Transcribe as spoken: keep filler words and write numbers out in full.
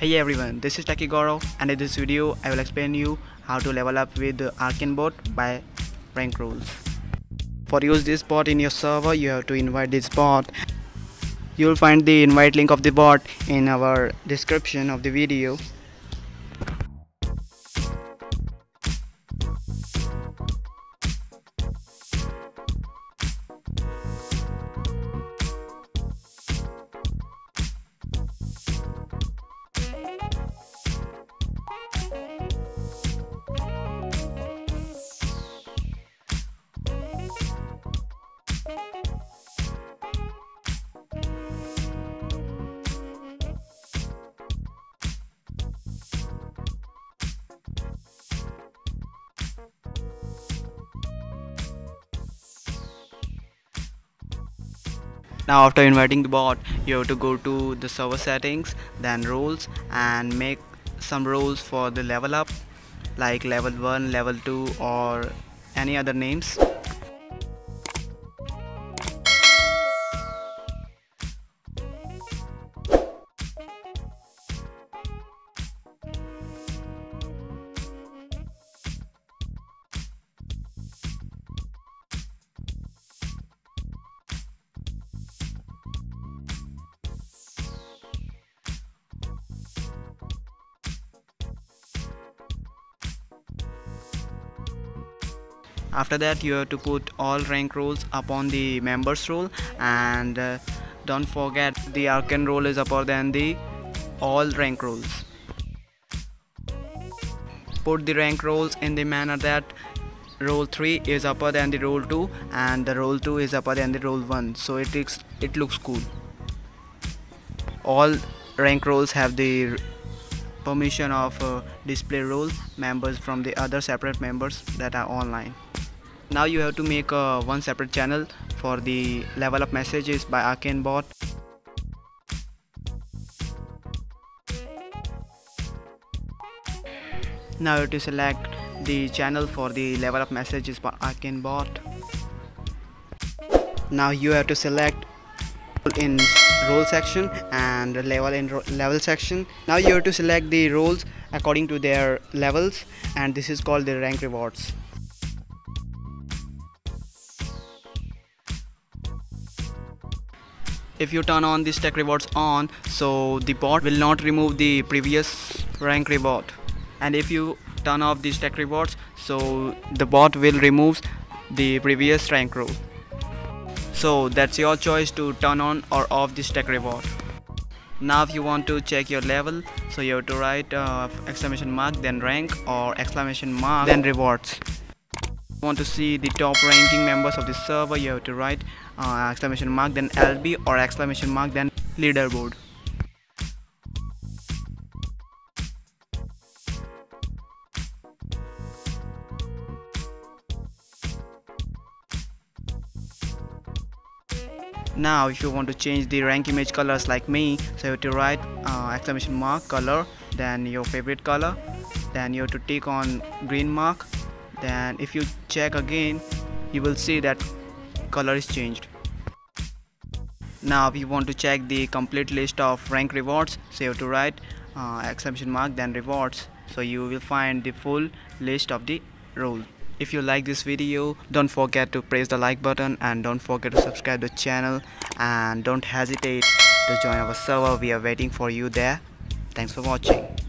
Hey everyone, this is Techie Gaurav, and in this video I will explain you how to level up with the Arcane Bot by rank rules. For use this bot in your server, you have to invite this bot. You will find the invite link of the bot in our description of the video. Now after inviting the bot, you have to go to the server settings, then rules, and make some rules for the level up, like level one, level two, or any other names. After that, you have to put all rank rules upon the members rule, and uh, don't forget the Arcane rule is upper than the all rank rules. Put the rank rules in the manner that rule three is upper than the rule two and the rule two is upper than the rule one, so it, is, it looks cool. All rank rules have the permission of uh, display rule members from the other separate members that are online. Now you have to make uh, one separate channel for the level up messages by Arcane Bot. Now you have to select the channel for the level up messages by Arcane Bot. Now you have to select in role section and level in level section. Now you have to select the roles according to their levels, and this is called the rank rewards. If you turn on this tech rewards on, so the bot will not remove the previous rank reward. And if you turn off these tech rewards, so the bot will remove the previous rank rule. So that's your choice to turn on or off this tech reward. Now if you want to check your level, so you have to write uh, exclamation mark then rank or exclamation mark then rewards. Want to see the top ranking members of the server, you have to write uh, exclamation mark then L B or exclamation mark then leaderboard. Now if you want to change the rank image colors like me, so you have to write uh, exclamation mark color then your favorite color, then you have to tick on green mark. Then if you check again, you will see that color is changed. Now if you want to check the complete list of rank rewards, so you have to write uh, exclamation mark then rewards, so you will find the full list of the role. If you like this video, don't forget to press the like button, and don't forget to subscribe to the channel, and don't hesitate to join our server. We are waiting for you there. Thanks for watching.